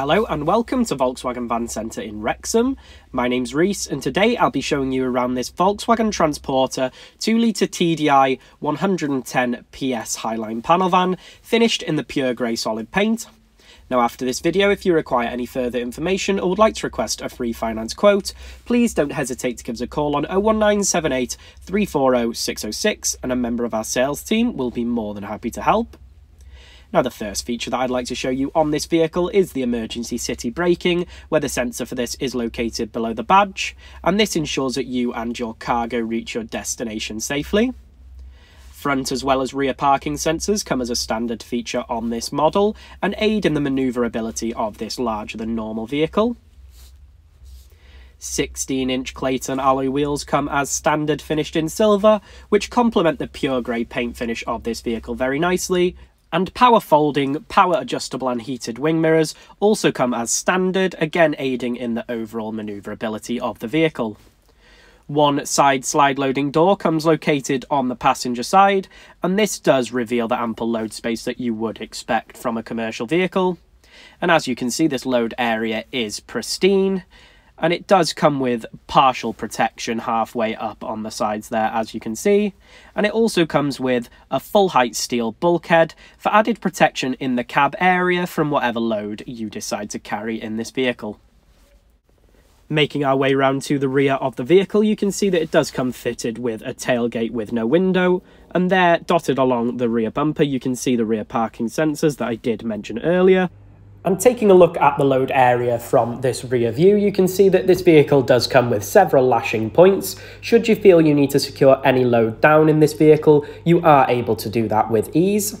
Hello and welcome to Volkswagen Van Centre in Wrexham. My name's Rhys and today I'll be showing you around this Volkswagen Transporter 2-litre TDI 110 PS Highline panel van, finished in the pure grey solid paint. Now after this video, if you require any further information or would like to request a free finance quote, please don't hesitate to give us a call on 01978 340 606 and a member of our sales team will be more than happy to help. Now the first feature that I'd like to show you on this vehicle is the emergency city braking, where the sensor for this is located below the badge, and this ensures that you and your cargo reach your destination safely. Front as well as rear parking sensors come as a standard feature on this model and aid in the manoeuvrability of this larger than normal vehicle. 16-inch Clayton alloy wheels come as standard, finished in silver, which complement the pure grey paint finish of this vehicle very nicely. And power folding, power adjustable and heated wing mirrors also come as standard, again aiding in the overall manoeuvrability of the vehicle. One side slide loading door comes located on the passenger side, and this does reveal the ample load space that you would expect from a commercial vehicle. And as you can see, this load area is pristine, and it does come with partial protection halfway up on the sides there, as you can see. And it also comes with a full height steel bulkhead for added protection in the cab area from whatever load you decide to carry in this vehicle. Making our way round to the rear of the vehicle, you can see that it does come fitted with a tailgate with no window. And there, dotted along the rear bumper, you can see the rear parking sensors that I did mention earlier. And taking a look at the load area from this rear view, you can see that this vehicle does come with several lashing points. Should you feel you need to secure any load down in this vehicle, you are able to do that with ease.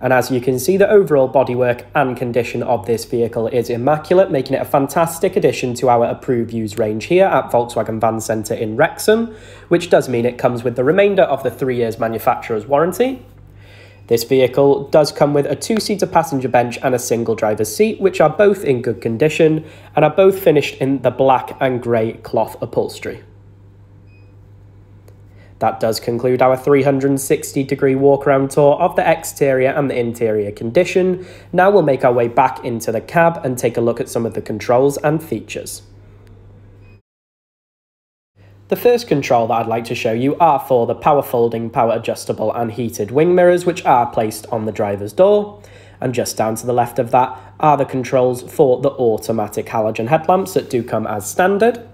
And as you can see, the overall bodywork and condition of this vehicle is immaculate, making it a fantastic addition to our approved use range here at Volkswagen Van Centre in Wrexham, which does mean it comes with the remainder of the 3 years manufacturer's warranty. This vehicle does come with a two-seater passenger bench and a single driver's seat, which are both in good condition and are both finished in the black and grey cloth upholstery. That does conclude our 360-degree walk-around tour of the exterior and the interior condition. Now we'll make our way back into the cab and take a look at some of the controls and features. The first control that I'd like to show you are for the power folding, power adjustable and heated wing mirrors, which are placed on the driver's door. And just down to the left of that are the controls for the automatic halogen headlamps that do come as standard.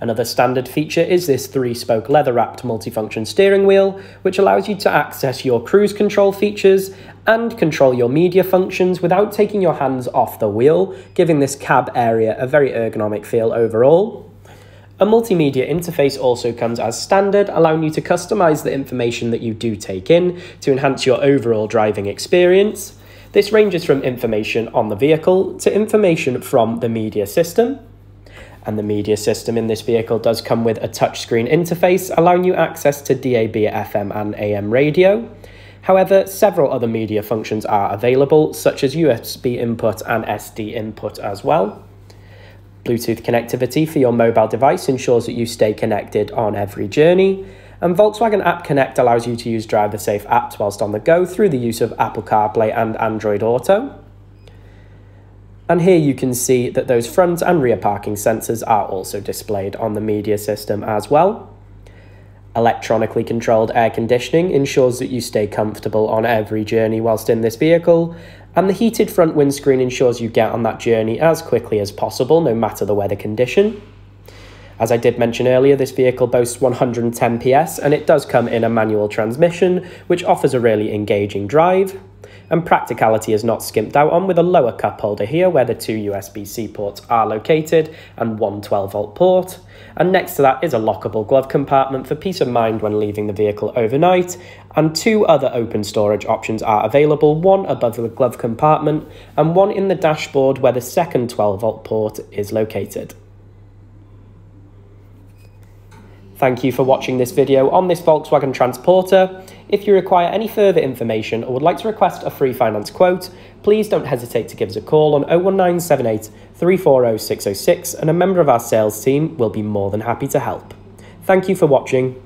Another standard feature is this 3-spoke leather-wrapped multifunction steering wheel, which allows you to access your cruise control features and control your media functions without taking your hands off the wheel, giving this cab area a very ergonomic feel overall. A multimedia interface also comes as standard, allowing you to customize the information that you do take in to enhance your overall driving experience. This ranges from information on the vehicle to information from the media system. And the media system in this vehicle does come with a touchscreen interface, allowing you access to DAB, FM and AM radio. However, several other media functions are available, such as USB input and SD input as well. Bluetooth connectivity for your mobile device ensures that you stay connected on every journey, and Volkswagen App Connect allows you to use driver-safe apps whilst on the go through the use of Apple CarPlay and Android Auto. And here you can see that those front and rear parking sensors are also displayed on the media system as well. Electronically controlled air conditioning ensures that you stay comfortable on every journey whilst in this vehicle, and the heated front windscreen ensures you get on that journey as quickly as possible, no matter the weather condition. As I did mention earlier, this vehicle boasts 110 PS and it does come in a manual transmission, which offers a really engaging drive. And practicality is not skimped out on with a lower cup holder here where the two USB-C ports are located and one 12-volt port. And next to that is a lockable glove compartment for peace of mind when leaving the vehicle overnight. And two other open storage options are available, one above the glove compartment and one in the dashboard where the second 12-volt port is located. Thank you for watching this video on this Volkswagen Transporter. If you require any further information or would like to request a free finance quote, please don't hesitate to give us a call on 01978 340 606 and a member of our sales team will be more than happy to help. Thank you for watching.